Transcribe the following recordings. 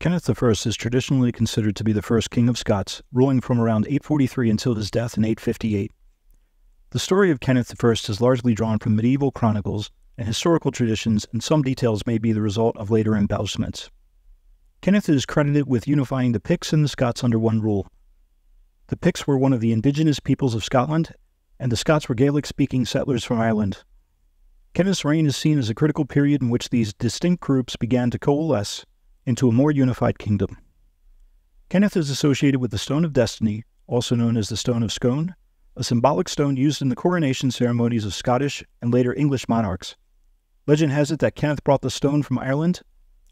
Kenneth I is traditionally considered to be the first King of Scots, ruling from around 843 until his death in 858. The story of Kenneth I is largely drawn from medieval chronicles and historical traditions, and some details may be the result of later embellishments. Kenneth is credited with unifying the Picts and the Scots under one rule. The Picts were one of the indigenous peoples of Scotland, and the Scots were Gaelic-speaking settlers from Ireland. Kenneth's reign is seen as a critical period in which these distinct groups began to coalesce into a more unified kingdom. Kenneth is associated with the Stone of Destiny, also known as the Stone of Scone, a symbolic stone used in the coronation ceremonies of Scottish and later English monarchs. Legend has it that Kenneth brought the stone from Ireland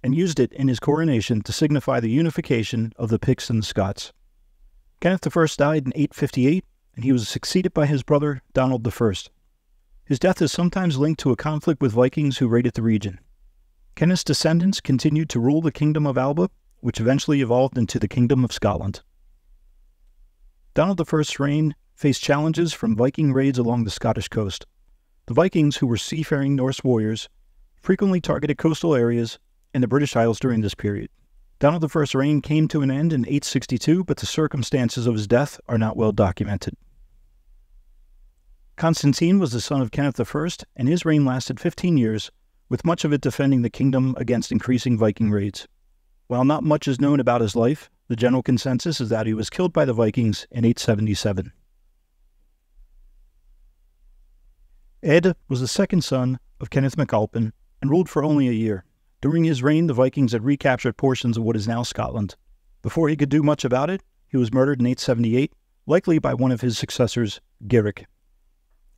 and used it in his coronation to signify the unification of the Picts and the Scots. Kenneth I died in 858, and he was succeeded by his brother, Donald I. His death is sometimes linked to a conflict with Vikings who raided the region. Kenneth's descendants continued to rule the Kingdom of Alba, which eventually evolved into the Kingdom of Scotland. Donald I's reign faced challenges from Viking raids along the Scottish coast. The Vikings, who were seafaring Norse warriors, frequently targeted coastal areas and the British Isles during this period. Donald I's reign came to an end in 862, but the circumstances of his death are not well documented. Constantine was the son of Kenneth I, and his reign lasted 15 years, with much of it defending the kingdom against increasing Viking raids. While not much is known about his life, the general consensus is that he was killed by the Vikings in 877. Áed was the second son of Kenneth MacAlpin and ruled for only a year. During his reign, the Vikings had recaptured portions of what is now Scotland. Before he could do much about it, he was murdered in 878, likely by one of his successors, Giric.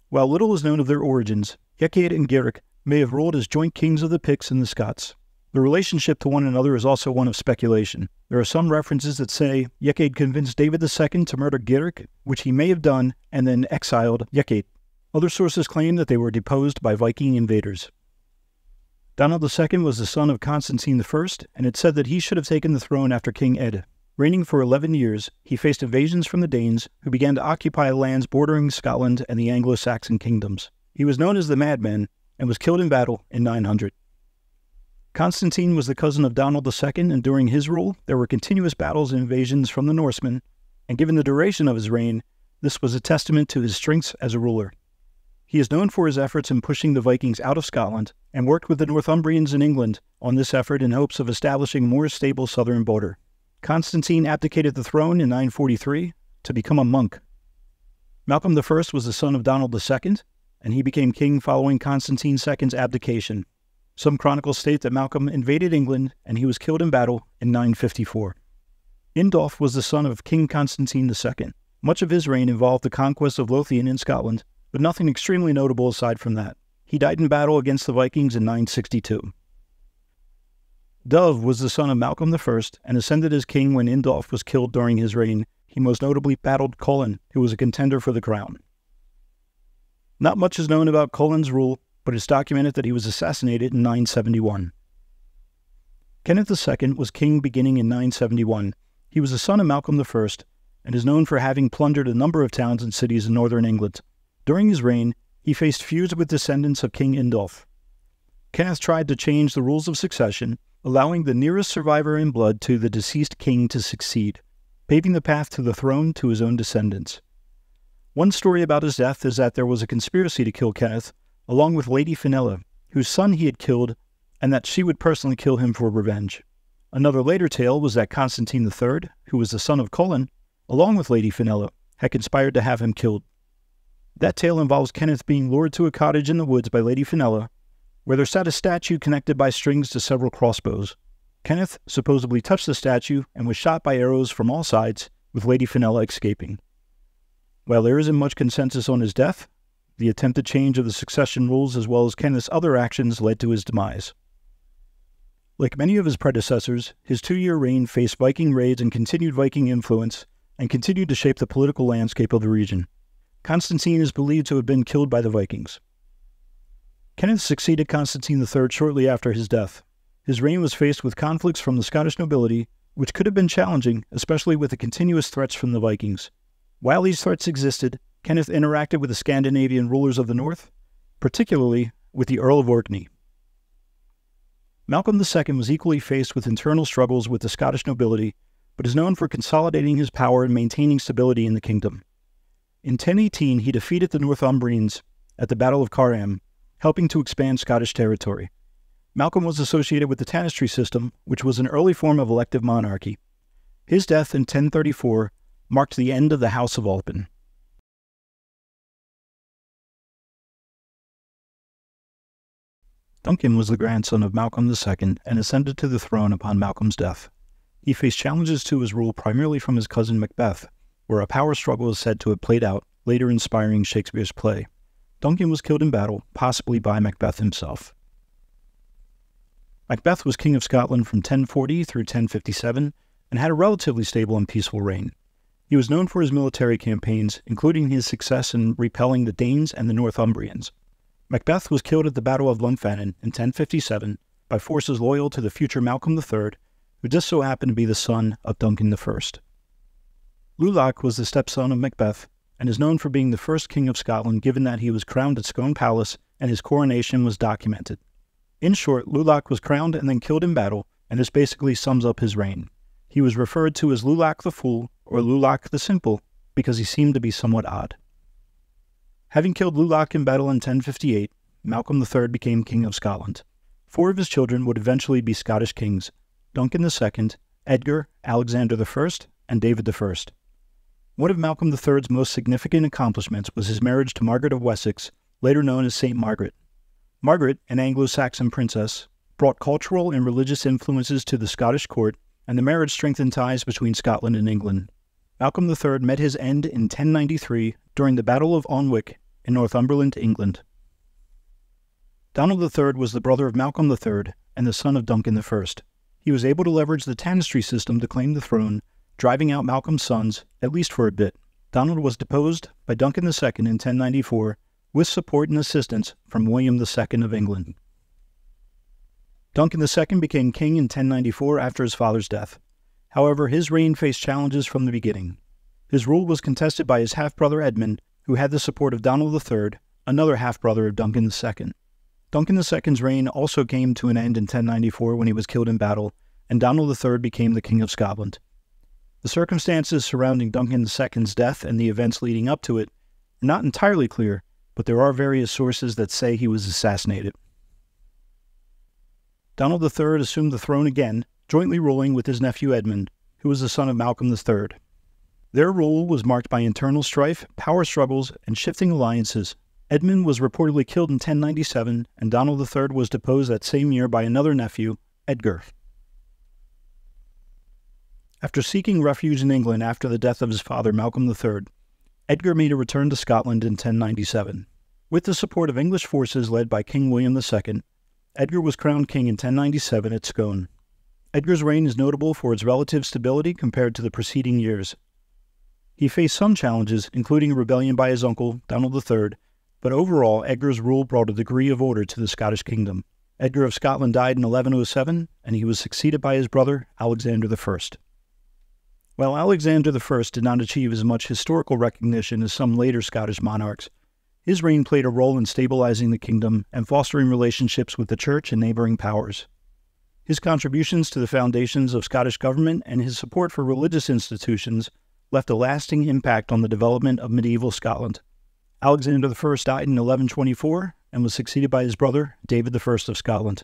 While little is known of their origins, Eochaid and Giric may have ruled as joint kings of the Picts and the Scots. The relationship to one another is also one of speculation. There are some references that say Eochaid convinced David II to murder Giric, which he may have done, and then exiled Eochaid. Other sources claim that they were deposed by Viking invaders. Donald II was the son of Constantine I, and it's said that he should have taken the throne after King Áed. Reigning for 11 years, he faced invasions from the Danes, who began to occupy lands bordering Scotland and the Anglo-Saxon kingdoms. He was known as the Madman, and was killed in battle in 900. Constantine was the cousin of Donald II, and during his rule, there were continuous battles and invasions from the Norsemen, and given the duration of his reign, this was a testament to his strengths as a ruler. He is known for his efforts in pushing the Vikings out of Scotland, and worked with the Northumbrians in England on this effort in hopes of establishing a more stable southern border. Constantine abdicated the throne in 943 to become a monk. Malcolm I was the son of Donald II, and he became king following Constantine II's abdication. Some chronicles state that Malcolm invaded England, and he was killed in battle in 954. Indulf was the son of King Constantine II. Much of his reign involved the conquest of Lothian in Scotland, but nothing extremely notable aside from that. He died in battle against the Vikings in 962. Dubh was the son of Malcolm I, and ascended as king when Indulf was killed during his reign. He most notably battled Cuilén, who was a contender for the crown. Not much is known about Cuilén's rule, but it's documented that he was assassinated in 971. Kenneth II was king beginning in 971. He was the son of Malcolm I, and is known for having plundered a number of towns and cities in northern England. During his reign, he faced feuds with descendants of King Indulf. Kenneth tried to change the rules of succession, allowing the nearest survivor in blood to the deceased king to succeed, paving the path to the throne to his own descendants. One story about his death is that there was a conspiracy to kill Kenneth, along with Lady Finella, whose son he had killed, and that she would personally kill him for revenge. Another later tale was that Constantine III, who was the son of Cuilén, along with Lady Finella, had conspired to have him killed. That tale involves Kenneth being lured to a cottage in the woods by Lady Finella, where there sat a statue connected by strings to several crossbows. Kenneth supposedly touched the statue and was shot by arrows from all sides, with Lady Finella escaping. While there isn't much consensus on his death, the attempted change of the succession rules as well as Kenneth's other actions led to his demise. Like many of his predecessors, his two-year reign faced Viking raids and continued Viking influence, and continued to shape the political landscape of the region. Constantine is believed to have been killed by the Vikings. Kenneth succeeded Constantine III shortly after his death. His reign was faced with conflicts from the Scottish nobility, which could have been challenging, especially with the continuous threats from the Vikings. While these threats existed, Kenneth interacted with the Scandinavian rulers of the north, particularly with the Earl of Orkney. Malcolm II was equally faced with internal struggles with the Scottish nobility, but is known for consolidating his power and maintaining stability in the kingdom. In 1018, he defeated the Northumbrians at the Battle of Carham, helping to expand Scottish territory. Malcolm was associated with the Tanistry system, which was an early form of elective monarchy. His death in 1034 marked the end of the House of Alpin. Duncan was the grandson of Malcolm II and ascended to the throne upon Malcolm's death. He faced challenges to his rule primarily from his cousin Macbeth, where a power struggle is said to have played out, later inspiring Shakespeare's play. Duncan was killed in battle, possibly by Macbeth himself. Macbeth was King of Scotland from 1040 through 1057 and had a relatively stable and peaceful reign. He was known for his military campaigns, including his success in repelling the Danes and the Northumbrians. Macbeth was killed at the Battle of Lumphanan in 1057 by forces loyal to the future Malcolm III, who just so happened to be the son of Duncan I. Lulach was the stepson of Macbeth and is known for being the first King of Scotland, given that he was crowned at Scone Palace and his coronation was documented. In short, Lulach was crowned and then killed in battle, and this basically sums up his reign. He was referred to as Lulach the Fool or Lulach the Simple because he seemed to be somewhat odd. Having killed Lulach in battle in 1058, Malcolm III became King of Scotland. Four of his children would eventually be Scottish kings: Duncan II, Edgar, Alexander I, and David I. One of Malcolm III's most significant accomplishments was his marriage to Margaret of Wessex, later known as St. Margaret. Margaret, an Anglo-Saxon princess, brought cultural and religious influences to the Scottish court, and the marriage strengthened ties between Scotland and England. Malcolm III met his end in 1093 during the Battle of Alnwick in Northumberland, England. Donald III was the brother of Malcolm III and the son of Duncan I. He was able to leverage the Tanistry system to claim the throne, driving out Malcolm's sons, at least for a bit. Donald was deposed by Duncan II in 1094 with support and assistance from William II of England. Duncan II became king in 1094 after his father's death. However, his reign faced challenges from the beginning. His rule was contested by his half-brother Edmund, who had the support of Donald III, another half-brother of Duncan II. Duncan II's reign also came to an end in 1094 when he was killed in battle, and Donald III became the King of Scotland. The circumstances surrounding Duncan II's death and the events leading up to it are not entirely clear, but there are various sources that say he was assassinated. Donald III assumed the throne again, jointly ruling with his nephew Edmund, who was the son of Malcolm III. Their rule was marked by internal strife, power struggles, and shifting alliances. Edmund was reportedly killed in 1097, and Donald III was deposed that same year by another nephew, Edgar. After seeking refuge in England after the death of his father, Malcolm III, Edgar made a return to Scotland in 1097. With the support of English forces led by King William II, Edgar was crowned king in 1097 at Scone. Edgar's reign is notable for its relative stability compared to the preceding years. He faced some challenges, including a rebellion by his uncle, Donald III, but overall Edgar's rule brought a degree of order to the Scottish kingdom. Edgar of Scotland died in 1107, and he was succeeded by his brother, Alexander I. While Alexander I did not achieve as much historical recognition as some later Scottish monarchs, his reign played a role in stabilizing the kingdom and fostering relationships with the church and neighboring powers. His contributions to the foundations of Scottish government and his support for religious institutions left a lasting impact on the development of medieval Scotland. Alexander I died in 1124 and was succeeded by his brother, David I of Scotland.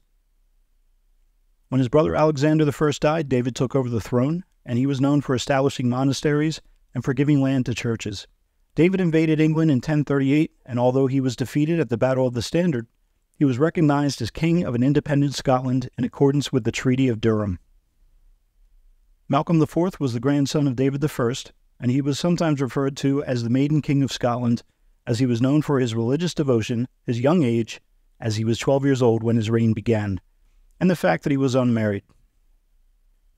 When his brother Alexander I died, David took over the throne, and he was known for establishing monasteries and for giving land to churches. David invaded England in 1038, and although he was defeated at the Battle of the Standard, he was recognized as king of an independent Scotland in accordance with the Treaty of Durham. Malcolm IV was the grandson of David I, and he was sometimes referred to as the Maiden King of Scotland, as he was known for his religious devotion, his young age, as he was 12 years old when his reign began, and the fact that he was unmarried.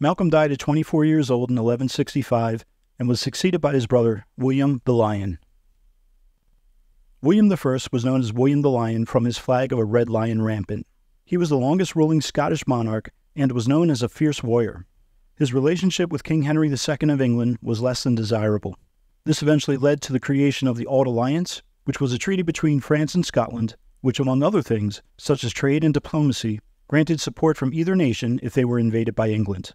Malcolm died at 24 years old in 1165 and was succeeded by his brother, William the Lion. William I was known as William the Lion from his flag of a red lion rampant. He was the longest ruling Scottish monarch and was known as a fierce warrior. His relationship with King Henry II of England was less than desirable. This eventually led to the creation of the Áed Alliance, which was a treaty between France and Scotland, which among other things, such as trade and diplomacy, granted support from either nation if they were invaded by England.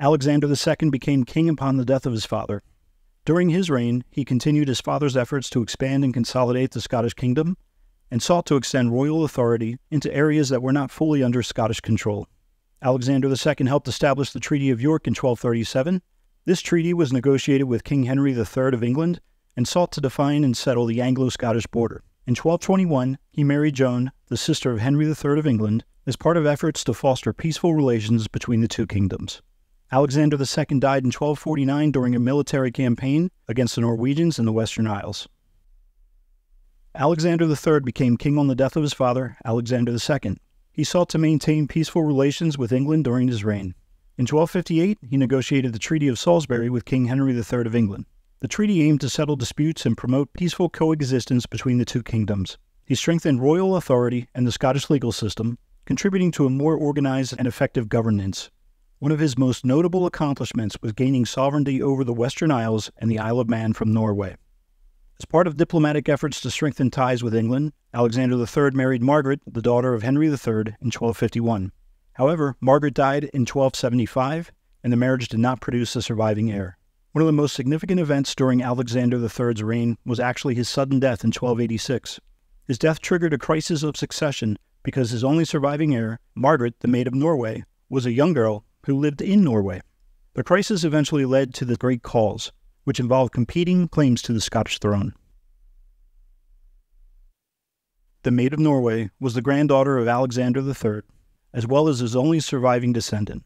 Alexander II became king upon the death of his father. During his reign, he continued his father's efforts to expand and consolidate the Scottish kingdom, and sought to extend royal authority into areas that were not fully under Scottish control. Alexander II helped establish the Treaty of York in 1237. This treaty was negotiated with King Henry III of England and sought to define and settle the Anglo-Scottish border. In 1221, he married Joan, the sister of Henry III of England, as part of efforts to foster peaceful relations between the two kingdoms. Alexander II died in 1249 during a military campaign against the Norwegians in the Western Isles. Alexander III became king on the death of his father, Alexander II. He sought to maintain peaceful relations with England during his reign. In 1258, he negotiated the Treaty of Salisbury with King Henry III of England. The treaty aimed to settle disputes and promote peaceful coexistence between the two kingdoms. He strengthened royal authority and the Scottish legal system, contributing to a more organized and effective governance. One of his most notable accomplishments was gaining sovereignty over the Western Isles and the Isle of Man from Norway. As part of diplomatic efforts to strengthen ties with England, Alexander III married Margaret, the daughter of Henry III, in 1251. However, Margaret died in 1275, and the marriage did not produce a surviving heir. One of the most significant events during Alexander III's reign was actually his sudden death in 1286. His death triggered a crisis of succession because his only surviving heir, Margaret, the Maid of Norway, was a young girl who lived in Norway. The crisis eventually led to the Great Cause, which involved competing claims to the Scottish throne. The Maid of Norway was the granddaughter of Alexander III, as well as his only surviving descendant.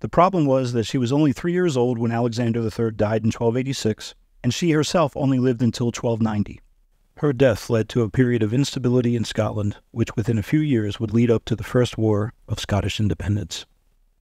The problem was that she was only 3 years old when Alexander III died in 1286, and she herself only lived until 1290. Her death led to a period of instability in Scotland, which within a few years would lead up to the First War of Scottish Independence.